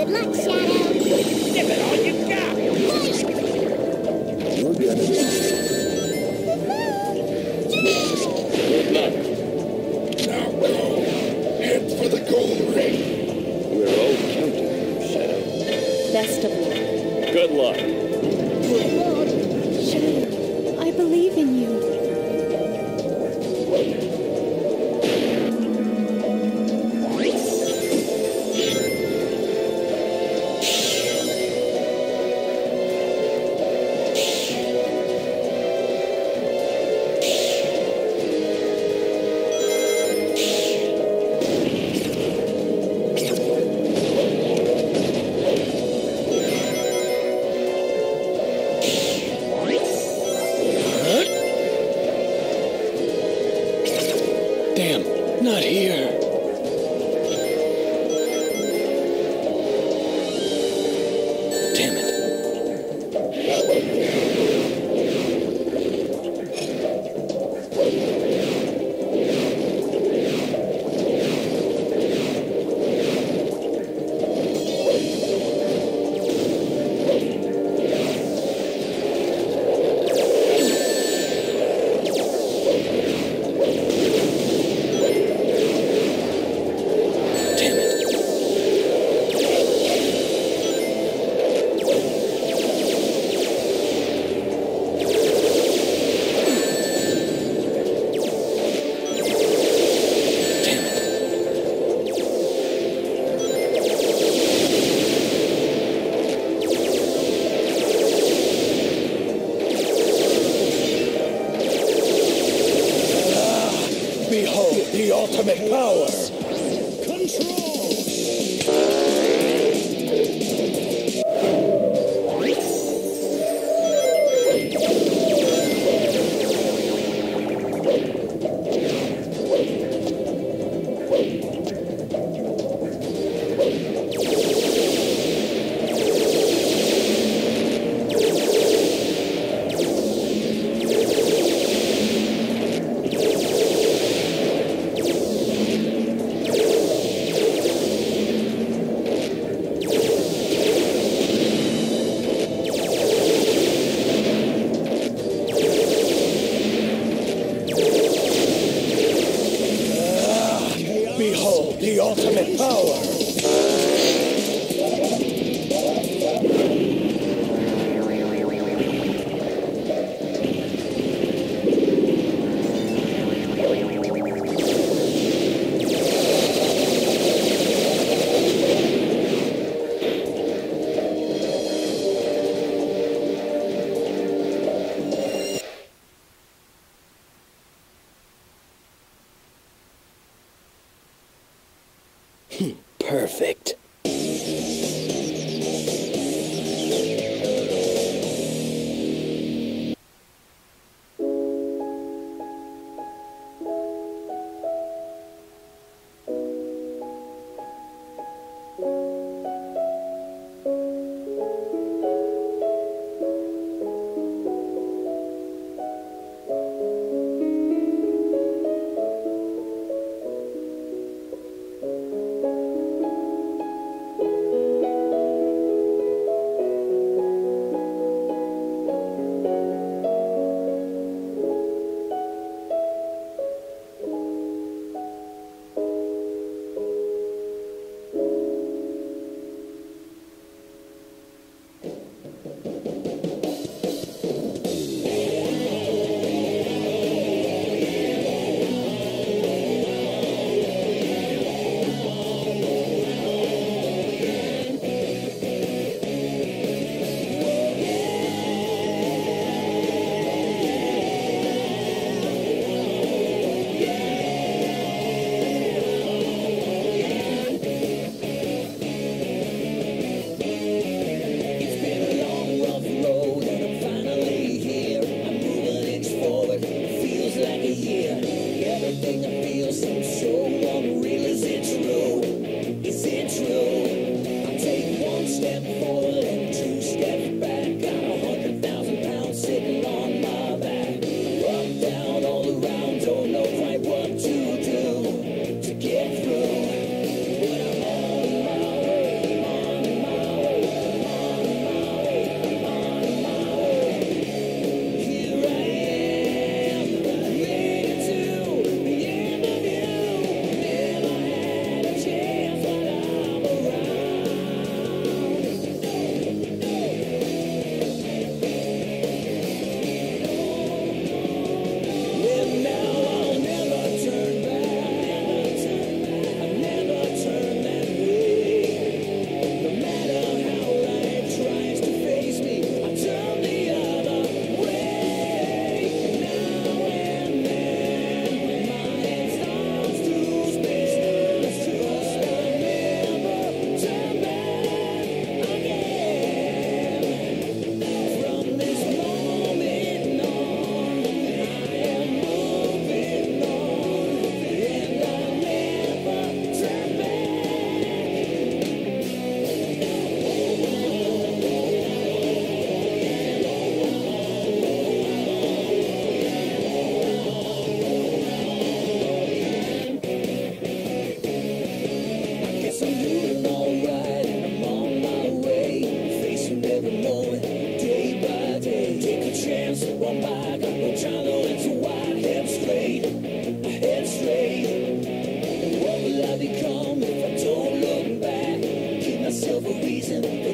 Good luck, Shadow. Give it all you got. You're good. Good luck. Now go. Head for the gold ring. We're all counting, Shadow. Best of luck. Good luck. Good luck. Shadow, I believe in you. Not here. Damn it. The ultimate power! Behold the ultimate power! Perfect. Listen.